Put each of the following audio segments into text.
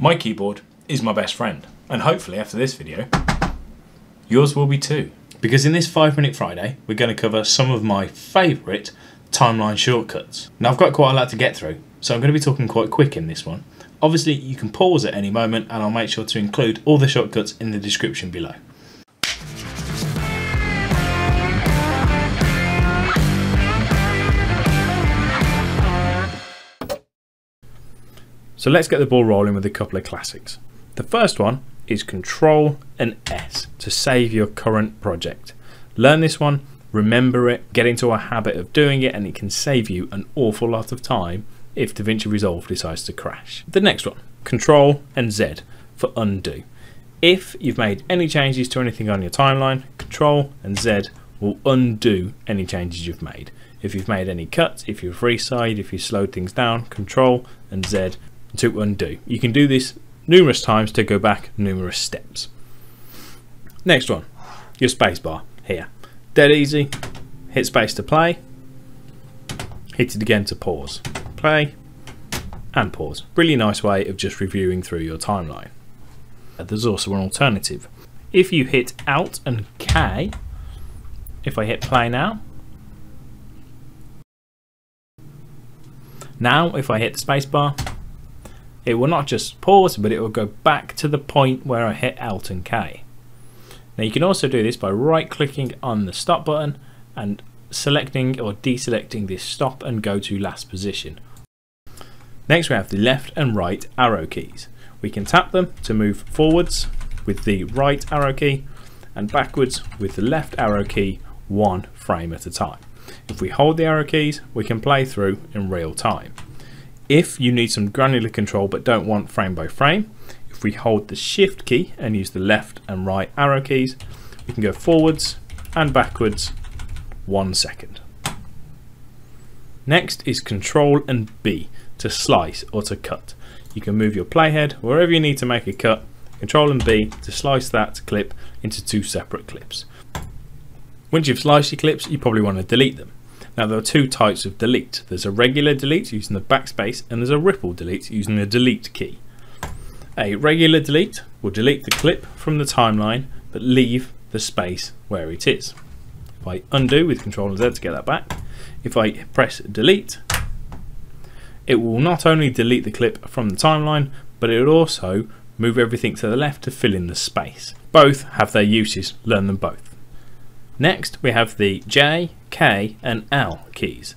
My keyboard is my best friend, and hopefully after this video, yours will be too. Because in this 5 Minute Friday, we're going to cover some of my favourite timeline shortcuts. Now, I've got quite a lot to get through, so I'm going to be talking quite quick in this one. Obviously, you can pause at any moment, and I'll make sure to include all the shortcuts in the description below. So let's get the ball rolling with a couple of classics. The first one is Control and S to save your current project. Learn this one, remember it, get into a habit of doing it, and it can save you an awful lot of time if DaVinci Resolve decides to crash. The next one, Control and Z for undo. If you've made any changes to anything on your timeline, Control and Z will undo any changes you've made. If you've made any cuts, if you've resized, if you've slowed things down, Control and Z to undo. You can do this numerous times to go back numerous steps. Next one, your spacebar here. Dead easy, hit space to play, hit it again to pause, play and pause. Really nice way of just reviewing through your timeline. There's also an alternative. If you hit Alt and K, if I hit play now, if I hit the spacebar, it will not just pause, but it will go back to the point where I hit Alt and K. Now you can also do this by right clicking on the stop button and selecting or deselecting this stop and go to last position. Next we have the left and right arrow keys. We can tap them to move forwards with the right arrow key and backwards with the left arrow key, one frame at a time. If we hold the arrow keys, we can play through in real time. If you need some granular control but don't want frame by frame, if we hold the shift key and use the left and right arrow keys, we can go forwards and backwards 1 second. Next is Control and B to slice or to cut. You can move your playhead wherever you need to make a cut, Control and B to slice that clip into two separate clips. Once you've sliced your clips, you probably want to delete them. Now there are two types of delete. There's a regular delete using the backspace, and there's a ripple delete using the delete key. A regular delete will delete the clip from the timeline, but leave the space where it is. If I undo with Control and Z to get that back, if I press delete, it will not only delete the clip from the timeline, but it will also move everything to the left to fill in the space. Both have their uses, learn them both. Next we have the J, K and L keys.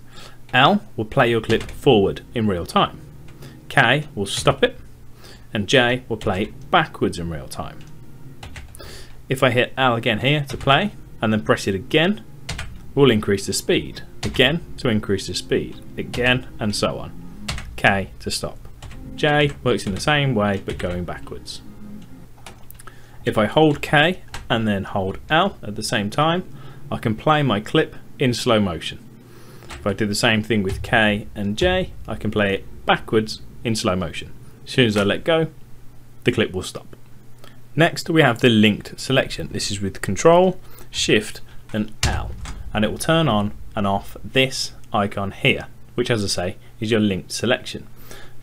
L will play your clip forward in real time, K will stop it, and J will play it backwards in real time. If I hit L again here to play and then press it again, we'll increase the speed, again to increase the speed, again and so on. K to stop. J works in the same way but going backwards. If I hold K and then hold L at the same time, I can play my clip in slow motion. If I do the same thing with K and J, I can play it backwards in slow motion. As soon as I let go, the clip will stop. Next we have the linked selection. This is with Control, Shift and L, and it will turn on and off this icon here, which as I say is your linked selection.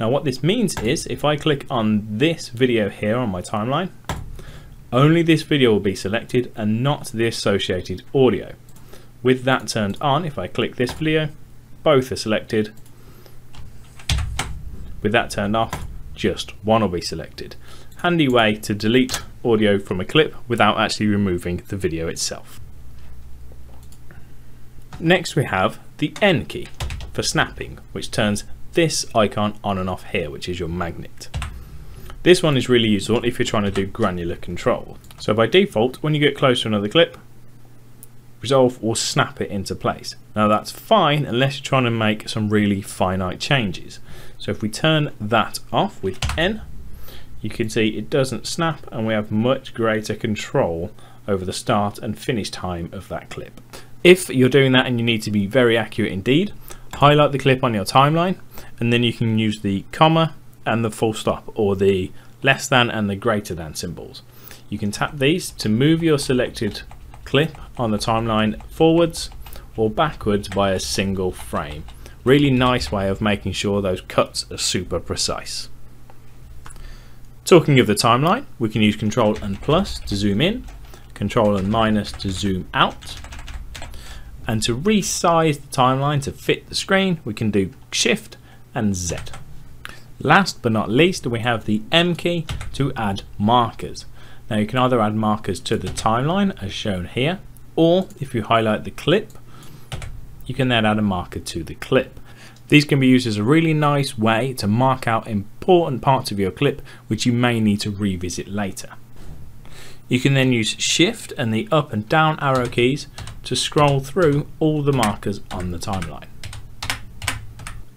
Now what this means is if I click on this video here on my timeline, only this video will be selected and not the associated audio. With that turned on, if I click this video, both are selected. With that turned off, just one will be selected. Handy way to delete audio from a clip without actually removing the video itself. Next we have the N key for snapping, which turns this icon on and off here, which is your magnet. This one is really useful if you're trying to do granular control. So by default, when you get close to another clip, Resolve will snap it into place. Now that's fine unless you're trying to make some really finite changes. So if we turn that off with N, you can see it doesn't snap and we have much greater control over the start and finish time of that clip. If you're doing that and you need to be very accurate indeed, highlight the clip on your timeline and then you can use the comma and the full stop, or the less than and the greater than symbols. You can tap these to move your selected clip on the timeline forwards or backwards by a single frame. Really nice way of making sure those cuts are super precise. Talking of the timeline, we can use Control and plus to zoom in, Control and minus to zoom out. And to resize the timeline to fit the screen, we can do Shift and Z. Last but not least, we have the M key to add markers. Now you can either add markers to the timeline as shown here, or if you highlight the clip, you can then add a marker to the clip. These can be used as a really nice way to mark out important parts of your clip which you may need to revisit later. You can then use Shift and the up and down arrow keys to scroll through all the markers on the timeline.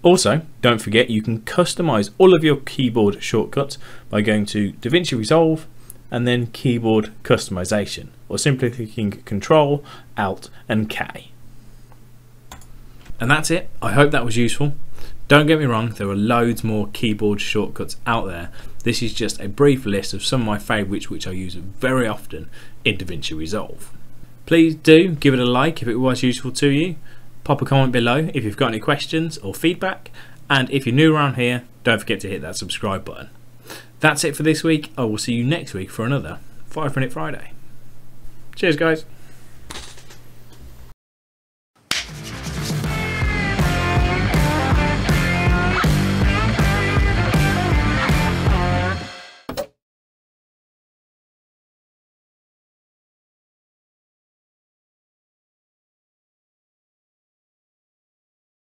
Also, don't forget you can customize all of your keyboard shortcuts by going to DaVinci Resolve and then Keyboard Customization, or simply clicking Control, Alt and K. And that's it. I hope that was useful. Don't get me wrong, there are loads more keyboard shortcuts out there. This is just a brief list of some of my favourites which I use very often in DaVinci Resolve. Please do give it a like if it was useful to you. Pop a comment below if you've got any questions or feedback, and if you're new around here, don't forget to hit that subscribe button. That's it for this week. I will see you next week for another 5 Minute Friday. Cheers guys.